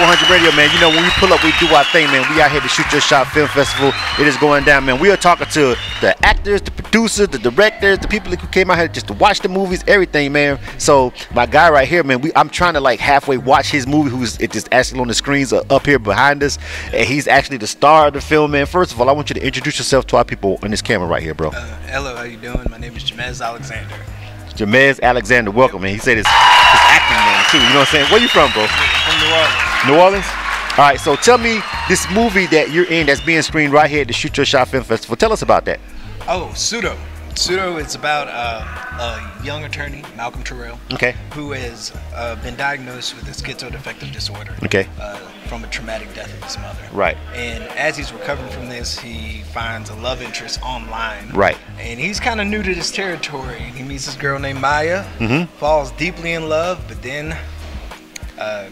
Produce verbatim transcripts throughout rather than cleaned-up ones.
K one hundred Radio, man. You know, when we pull up, we do our thing, man. We out here to Shoot Your Shot Film Festival. It is going down, man. We are talking to the actors, the producers, the directors, the people who came out here just to watch the movies, everything, man. So my guy right here, man, we, I'm trying to like halfway watch his movie, who's it just actually on the screens uh, up here behind us. And he's actually the star of the film, man. First of all, I want you to introduce yourself to our people in this camera right here, bro. Uh, hello, how you doing? My name is Jamez Alexander. Jamez Alexander, welcome, man. He said his, his acting name too. You know what I'm saying? Where you from, bro? From New Orleans. New Orleans? All right, so tell me this movie that you're in that's being screened right here at the Shoot Your Shot Film Festival. Tell us about that. Oh, Pseudo. Pseudo is about uh, a young attorney, Malcolm Terrell, okay, who has uh, been diagnosed with a schizoaffective disorder, okay, uh, from a traumatic death of his mother. Right. And as he's recovering from this, he finds a love interest online. Right. And he's kind of new to this territory. And he meets this girl named Maya, mm-hmm, falls deeply in love, but then... Uh,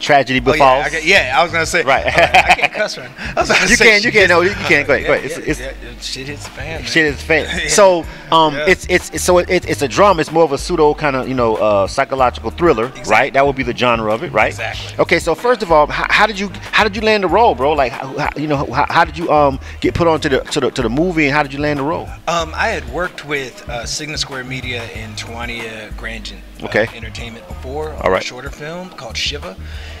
Tragedy befalls. Oh, yeah, yeah, I was gonna say. Right. Right, I can't cuss right now. You can't. You can't. No, you can't. Go ahead. Go ahead. Yeah, it's, yeah, it's, shit hits the fan. Shit hits the fan. So, um, yeah. it's it's so it, it's a drama. It's more of a pseudo kind of, you know, uh, psychological thriller, exactly, right? That would be the genre of it, right? Exactly. Okay. So first of all, how, how did you how did you land the role, bro? Like, how, you know, how, how did you um get put onto the to the to the movie, and how did you land the role? Um, I had worked with uh, Signature Media and Tawania Grandin, okay, uh, Entertainment before. On all right. A shorter film called Shiva.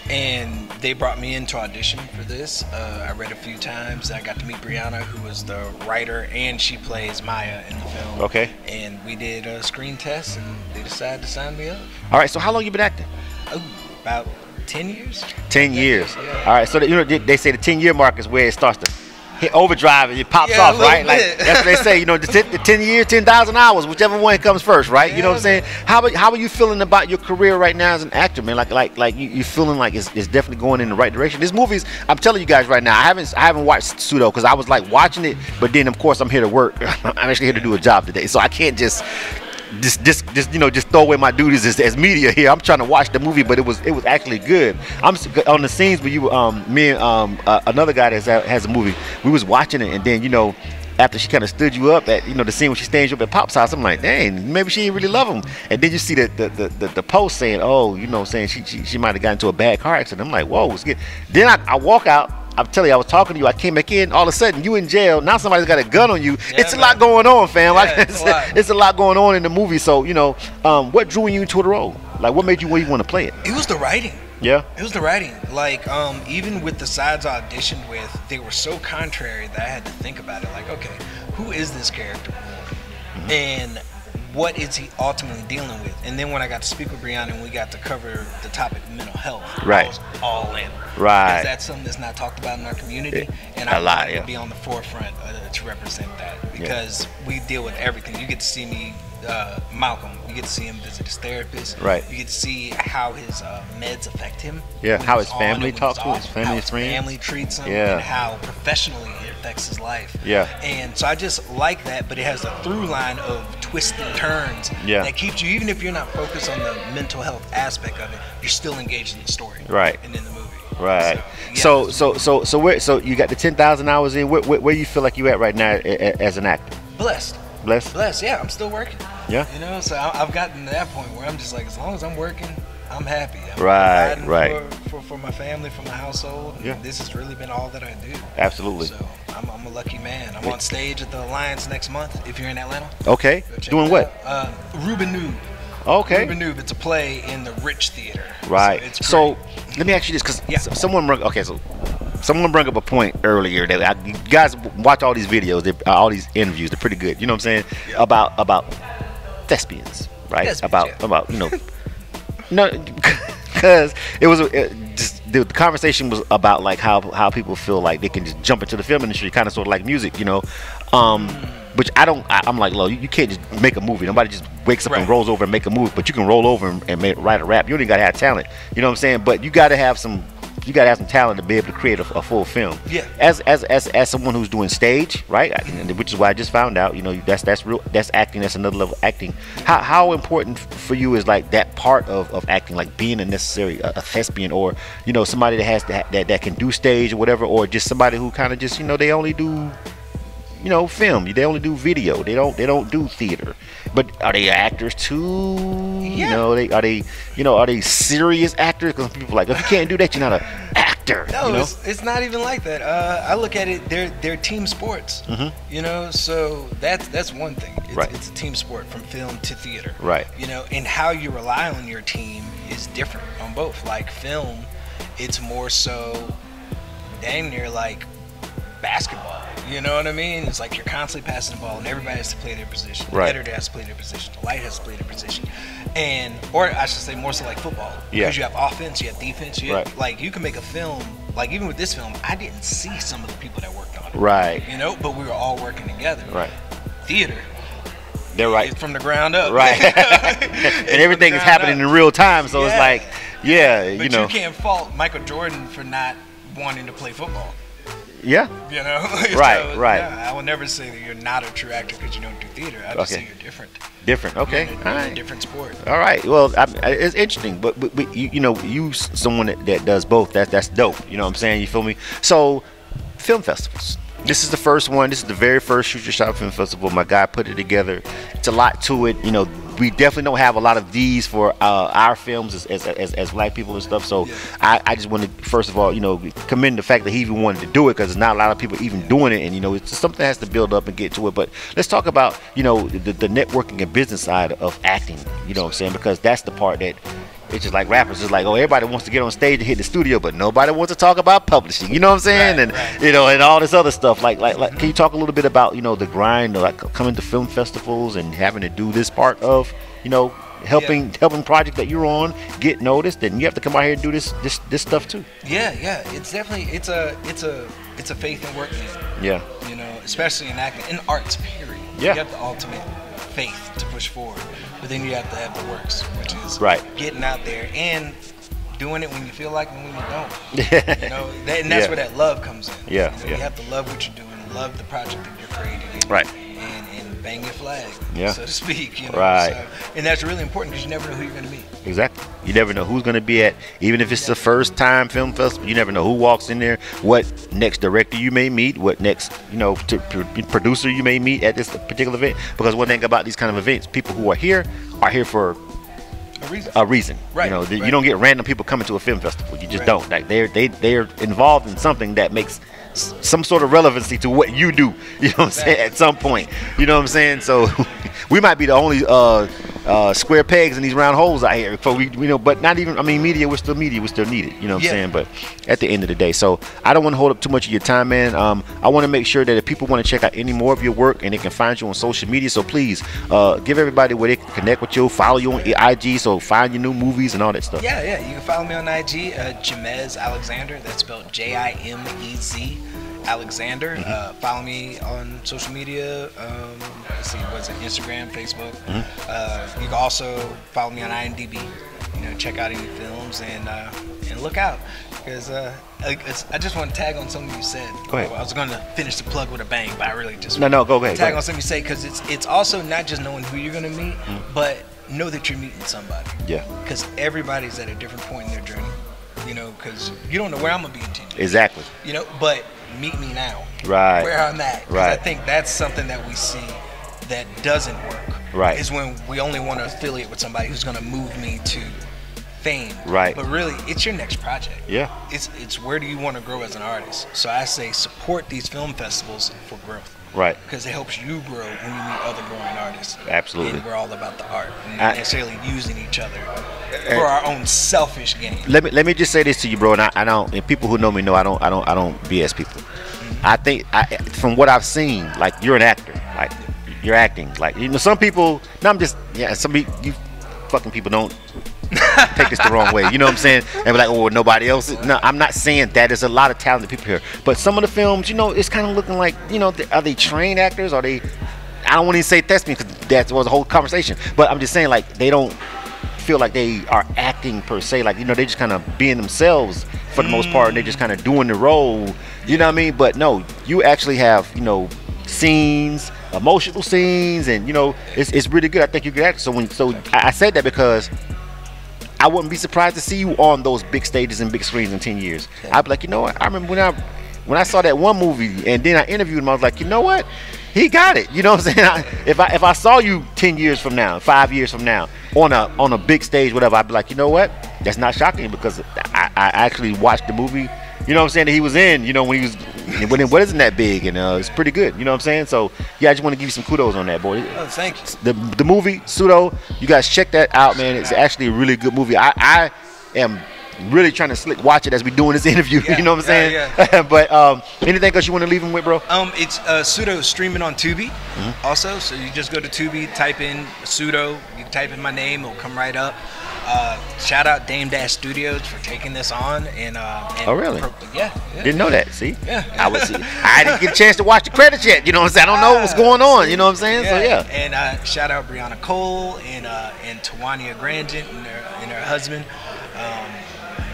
And they brought me in to audition for this. Uh, I read a few times. I got to meet Brianna, who was the writer, and she plays Maya in the film. Okay. And we did a screen test, and they decided to sign me up. All right. So how long you been acting? Oh, about ten years. Ten years. Yeah. All right. So the, you know, they say the ten-year mark is where it starts to hit overdrive and it pops yeah, off, right? Bit. Like that's what they say. You know, the ten years, ten thousand hours, whichever one comes first, right? Yeah, you know what I'm saying? How how are you feeling about your career right now as an actor, man? Like like like you, you feeling like it's, it's definitely going in the right direction. This movie's, I'm telling you guys right now, I haven't I haven't watched Pseudo because I was like watching it, but then of course I'm here to work. I'm actually here to do a job today, so I can't just. Just, just, just, you know, just throw away my duties as, as media here. I'm trying to watch the movie, but it was, it was actually good. I'm on the scenes where you, um, me and um, uh, another guy that has a movie. We was watching it, and then you know, after she kind of stood you up at, you know, the scene when she stands you up at Pop's house, I'm like, dang, maybe she didn't really love him. And then you see the the the, the, the post saying, oh, you know, saying she she, she might have gotten into a bad car accident. I'm like, whoa, it's good. Then I, I walk out. I'm telling you, I was talking to you. I came back in. All of a sudden, you in jail. Now somebody's got a gun on you. Yeah, it's man. a lot going on, fam. Yeah, like it's, a lot. it's a lot going on in the movie. So you know, um, what drew you into the role? Like, what made you where you want to play it? It was the writing. Yeah. It was the writing. Like, um, even with the sides I auditioned with, they were so contrary that I had to think about it. Like, okay, who is this character, mm-hmm, and what is he ultimately dealing with? And then when I got to speak with Brianna and we got to cover the topic of mental health, right, I was all in. Right. That's something that's not talked about in our community, it, and I wanted yeah. to be on the forefront uh, to represent that because yeah. we deal with everything. You get to see me, uh, Malcolm. You get to see him visit his therapist. Right. You get to see how his uh, meds affect him. Yeah. How his family talks to his family, how his family treats him, yeah, and how professionally it affects his life. Yeah. And so I just like that, but it has a through line of twists and turns, yeah, that keeps you, even if you're not focused on the mental health aspect of it, you're still engaged in the story, right, and in the movie, right. So, yeah, so, so, so, so where, so you got the ten thousand hours in. Where, where, where you feel like you at right now as an actor? Blessed, blessed, blessed. Yeah, I'm still working. Yeah, you know, so I've gotten to that point where I'm just like, as long as I'm working, I'm happy. I'm right, right. For, for, for my family, for my household. Yeah. This has really been all that I do. Absolutely. So I'm, I'm a lucky man. I'm on stage at the Alliance next month. If you're in Atlanta. Okay. Doing what? Uh, Ruben Noob. Okay. Ruben Noob. It's a play in the Rich Theater. Right. So, it's so let me ask you this, because yeah. someone okay, so someone brought up a point earlier that I, you guys watch all these videos, they, uh, all these interviews. They're pretty good. You know what I'm saying? Yeah. About about thespians, right? Thespians, about yeah. about you know. No, because it was it just the conversation was about like how how people feel like they can just jump into the film industry, kind of sort of like music, you know. Um, which I don't. I, I'm like, low. You, you can't just make a movie. Nobody just wakes up right. and rolls over and make a movie. But you can roll over and, and make, write a rap. You only gotta have talent. You know what I'm saying? But you gotta have some. You gotta have some talent to be able to create a, a full film. Yeah. As as as as someone who's doing stage, right? Mm-hmm. Which is why I just found out. You know, that's that's real. That's acting. That's another level of acting. Mm-hmm. How how important for you is like that part of, of acting, like being a necessary a, a thespian, or you know somebody that has that, that that can do stage or whatever, or just somebody who kind of just you know they only do you know, film. They only do video. They don't. They don't do theater. But are they actors too? Yeah. You know, they are they. You know, are they serious actors? Because people are like, if you can't do that, you're not an actor. No, you know? it's, it's not even like that. Uh, I look at it. They're they're team sports. Mm-hmm. You know, so that's that's one thing. It's, right. It's a team sport from film to theater. Right. You know, and how you rely on your team is different on both. Like film, it's more so damn near like basketball. You know what I mean? It's like you're constantly passing the ball, and everybody has to play their position. The right. editor has to play their position. The light has to play their position, and or I should say more so like football. Yeah. Because you have offense, you have defense. You have, right. Like you can make a film. Like even with this film, I didn't see some of the people that worked on it. Right. You know, but we were all working together. Right. Theater. They're right. It's from the ground up. Right. And everything is happening up. in real time, so yeah. it's like, yeah, but you know. But you can't fault Michael Jordan for not wanting to play football. Yeah. You know? Right, so, right. Yeah, I will never say that you're not a true actor because you don't do theater. I just okay. say you're different. Different, okay. You're in a, All right. a different sport. All right. Well, I, it's interesting, but, but, but you, you know, you someone that, that does both, that, that's dope. You know what I'm saying? You feel me? So, film festivals. This is the first one. This is the very first Shoot Your Shot Film Festival. My guy put it together. It's a lot to it. You know, we definitely don't have a lot of these for uh, our films as, as, as, as black people and stuff. So yeah. I, I just want to, first of all, you know, commend the fact that he even wanted to do it, because there's not a lot of people even yeah. doing it. And, you know, it's something that has to build up and get to it. But let's talk about, you know, the, the networking and business side of acting. You know what I'm saying? Because that's the part that... It's just like rappers. It's like, oh, everybody wants to get on stage and hit the studio, but nobody wants to talk about publishing. You know what I'm saying? Right, and right. you know, and all this other stuff. Like, like, like, can you talk a little bit about, you know, the grind, like coming to film festivals and having to do this part of, you know, helping yeah. helping project that you're on get noticed, and you have to come out here and do this this this stuff too. Yeah, yeah. It's definitely it's a it's a it's a faith and work thing. Yeah. You know, especially in acting, in arts, period. Yeah. You have the ultimate faith to push forward, but then you have to have the works, which is right. getting out there and doing it when you feel like it and when you don't. You know, that, and that's yeah. where that love comes in. Yeah, you know, yeah. You have to love what you're doing, love the project that you're creating, right? And, and bang your flag, yeah. so to speak. You know? Right. So, and that's really important because you never know who you're going to meet. Exactly. You never know who's going to be at, even if it's the first time film festival. You never know who walks in there, what next director you may meet, what next, you know, to, to producer you may meet at this particular event. Because one thing about these kind of events, people who are here are here for a reason. A reason. Right. You know, right. you don't get random people coming to a film festival. You just right. don't. Like they're they they're involved in something that makes some sort of relevancy to what you do. You know what I'm saying? At some point, you know what I'm saying? So we might be the only uh, uh, square pegs in these round holes out here. For we, you know, but not even. I mean, media. We're still media. We're still needed. You know what yeah. I'm saying? But at the end of the day, so I don't want to hold up too much of your time, man. Um, I want to make sure that if people want to check out any more of your work, and they can find you on social media. So please, uh, give everybody where they can connect with you, follow you on I G, so find your new movies and all that stuff. Yeah, yeah. You can follow me on I G, uh, Jamez Alexander. That's spelled J I M E Z. Alexander. Mm-hmm. Uh, follow me on social media. Um, let's see, what's it? Instagram, Facebook. Mm-hmm. Uh, you can also follow me on I M D B. You know, check out any films and uh, and look out, because uh, I, I just want to tag on something you said. Go ahead. I was going to finish the plug with a bang, but I really just no, no, go ahead. Tag go ahead. on something you say, because it's it's also not just knowing who you're going to meet, mm-hmm. but know that you're meeting somebody. Yeah. Because everybody's at a different point in their journey. You know, because you don't know where I'm going to be in ten years. Exactly. You know, but meet me now. Right. Where I'm at. Right. I think that's something that we see that doesn't work. Right. Is when we only want to affiliate with somebody who's going to move me to fame. Right. But really, it's your next project. Yeah. It's, it's where do you want to grow as an artist? So I say support these film festivals for growth. Right. Because it helps you grow when you meet other growing artists. Absolutely. And we're all about the art. We're not I, necessarily using each other for our own selfish gain. Let me let me just say this to you, bro. And I, I don't. And people who know me know I don't. I don't. I don't B S people. Mm-hmm. I think I, from what I've seen, like you're an actor. Like you're acting. Like you know, some people. No, I'm just. Yeah. Some people. You fucking people don't take this the wrong way. You know what I'm saying? And be like, oh, nobody else. No, I'm not saying that. There's a lot of talented people here, but some of the films, you know, it's kind of looking like, you know, are they trained actors? Are they? I don't want to say testing because that was a whole conversation. But I'm just saying, like, they don't feel like they are acting per se. Like, you know, they just kind of being themselves for the mm. most part. And they're just kind of doing the role. You know what I mean? But no, you actually have, you know, scenes, emotional scenes, and you know, it's it's really good. I think you could act. So when so I, I said that because I wouldn't be surprised to see you on those big stages and big screens in ten years. I'd be like, you know what? I remember when I when I saw that one movie and then I interviewed him, I was like, you know what? He got it. You know what I'm saying? I, if I if I saw you ten years from now, five years from now, on a on a big stage, whatever, I'd be like, you know what? That's not shocking because I, I actually watched the movie. You know what I'm saying? That he was in. You know when he was when it wasn't that big, and uh, it's pretty good. You know what I'm saying? So yeah, I just want to give you some kudos on that, boy. Oh, thank you. The the movie Pseudo, you guys check that out, man. It's actually a really good movie. I I am. really trying to slick watch it as we doing this interview. Yeah, you know what I'm saying? Yeah, yeah. But um, anything else you want to leave him with, bro? Um, it's uh, Pseudo streaming on Tubi, mm-hmm. also. So you just go to Tubi, type in Pseudo, you type in my name, it'll come right up. Uh, shout out Dame Dash Studios for taking this on. And, uh, and oh, really? Yeah, yeah. Didn't know that. See? Yeah. I would see. I didn't get a chance to watch the credits yet. You know what I'm saying? I don't know what's going on. You know what I'm saying? Yeah. So yeah. And uh, shout out Brianna Cole and uh, and Tawania Grandin and her and her husband. Um,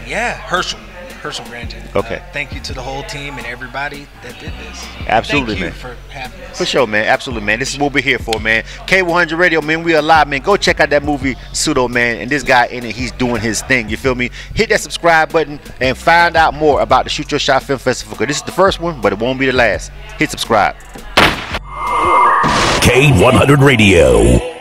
Yeah, Herschel, Herschel Grandin. Okay. Uh, thank you to the whole team and everybody that did this. Absolutely, thank you, man. For having us. For sure, man. Absolutely, man. This is what we're here for, man. K one hundred Radio, man. We are live, man. Go check out that movie Pseudo, man. And this guy in it, he's doing his thing. You feel me? Hit that subscribe button and find out more about the Shoot Your Shot Film Festival. Because this is the first one, but it won't be the last. Hit subscribe. K one hundred Radio.